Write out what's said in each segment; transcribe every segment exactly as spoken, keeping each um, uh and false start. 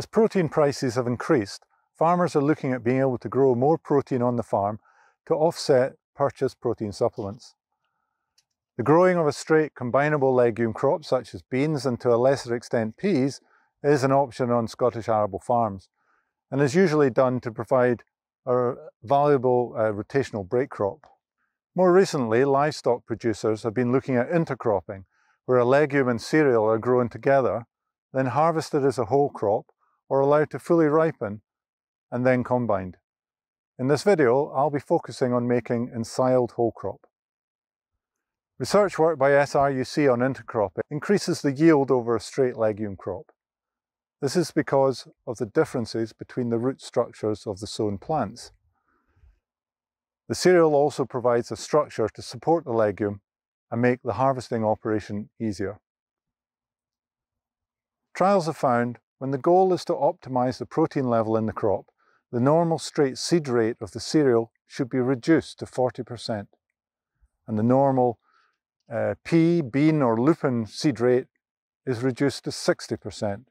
As protein prices have increased, farmers are looking at being able to grow more protein on the farm to offset purchased protein supplements. The growing of a straight combinable legume crop such as beans and to a lesser extent peas is an option on Scottish arable farms and is usually done to provide a valuable uh, rotational break crop. More recently, livestock producers have been looking at intercropping, where a legume and cereal are grown together, then harvested as a whole crop or allowed to fully ripen and then combined. In this video, I'll be focusing on making ensiled whole crop. Research work by S R U C on intercropping increases the yield over a straight legume crop. This is because of the differences between the root structures of the sown plants. The cereal also provides a structure to support the legume and make the harvesting operation easier. Trials have found when the goal is to optimize the protein level in the crop, the normal straight seed rate of the cereal should be reduced to forty percent, and the normal uh, pea, bean or lupin seed rate is reduced to sixty percent.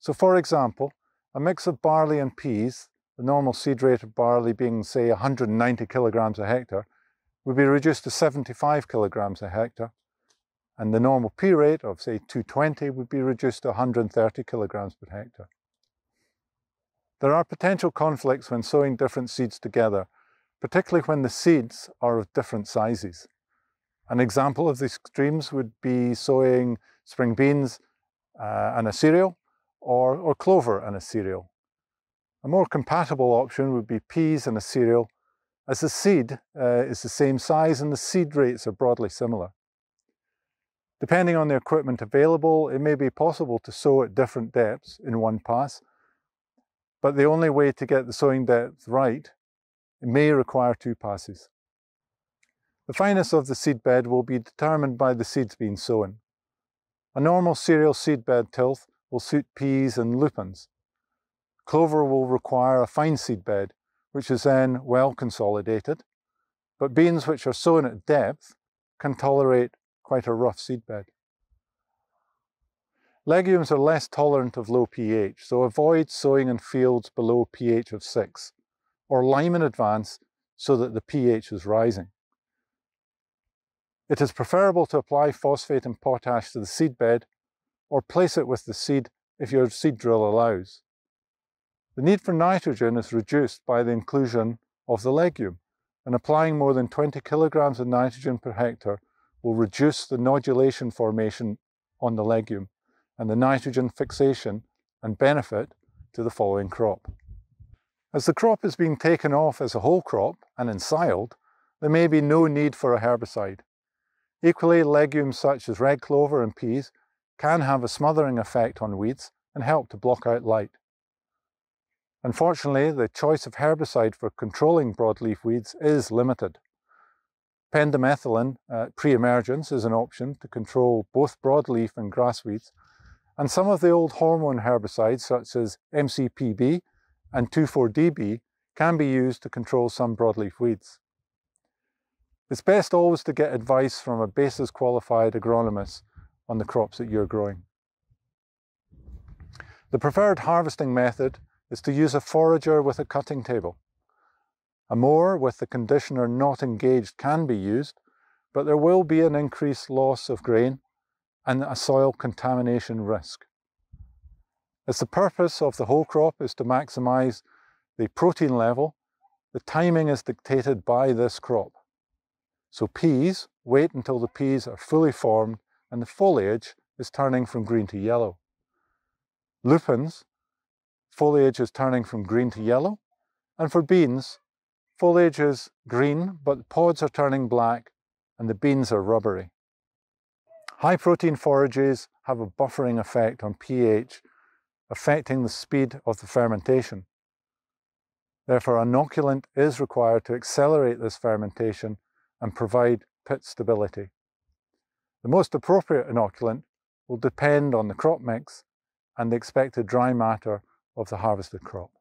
So for example, a mix of barley and peas, the normal seed rate of barley being say one hundred ninety kilograms a hectare, would be reduced to seventy-five kilograms a hectare, and the normal pea rate of say two hundred twenty would be reduced to one hundred thirty kilograms per hectare. There are potential conflicts when sowing different seeds together, particularly when the seeds are of different sizes. An example of these extremes would be sowing spring beans uh, and a cereal, Or, or clover and a cereal. A more compatible option would be peas and a cereal, as the seed uh, is the same size and the seed rates are broadly similar. Depending on the equipment available, it may be possible to sow at different depths in one pass, but the only way to get the sowing depth right, it may require two passes. The fineness of the seed bed will be determined by the seeds being sown. A normal cereal seedbed tilth will suit peas and lupins. Clover will require a fine seed bed, which is then well consolidated, but beans which are sown at depth can tolerate quite a rough seed bed. Legumes are less tolerant of low pH, so avoid sowing in fields below pH of six, or lime in advance so that the pH is rising. It is preferable to apply phosphate and potash to the seed bed or place it with the seed if your seed drill allows. The need for nitrogen is reduced by the inclusion of the legume, and applying more than twenty kilograms of nitrogen per hectare will reduce the nodulation formation on the legume and the nitrogen fixation and benefit to the following crop. As the crop is being taken off as a whole crop and ensiled, there may be no need for a herbicide. Equally, legumes such as red clover and peas can have a smothering effect on weeds and help to block out light. Unfortunately, the choice of herbicide for controlling broadleaf weeds is limited. Pendimethalin at pre-emergence is an option to control both broadleaf and grass weeds, and some of the old hormone herbicides such as M C P B and two four D B can be used to control some broadleaf weeds. It's best always to get advice from a basis-qualified agronomist on the crops that you're growing. The preferred harvesting method is to use a forager with a cutting table. A mower with the conditioner not engaged can be used, but there will be an increased loss of grain and a soil contamination risk. As the purpose of the whole crop is to maximize the protein level, the timing is dictated by this crop. So peas, wait until the peas are fully formed and the foliage is turning from green to yellow. Lupins, foliage is turning from green to yellow, and for beans, foliage is green, but the pods are turning black and the beans are rubbery. High protein forages have a buffering effect on pH, affecting the speed of the fermentation. Therefore, an inoculant is required to accelerate this fermentation and provide pit stability. The most appropriate inoculant will depend on the crop mix and the expected dry matter of the harvested crop.